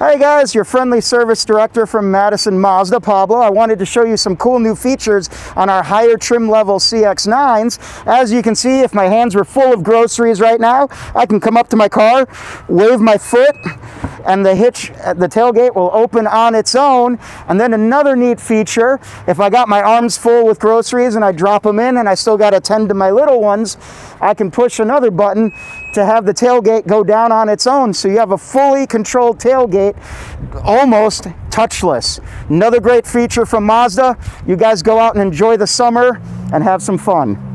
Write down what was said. Hey guys, your friendly service director from Madison Mazda, Pablo. I wanted to show you some cool new features on our higher trim level CX-9s. As you can see, if my hands were full of groceries right now, I can come up to my car, wave my foot, and the hitch at the tailgate will open on its own. And then another neat feature, if I got my arms full with groceries and I drop them in and I still got to tend to my little ones, I can push another button to have the tailgate go down on its own. So you have a fully controlled tailgate, almost touchless. Another great feature from Mazda. You guys go out and enjoy the summer and have some fun.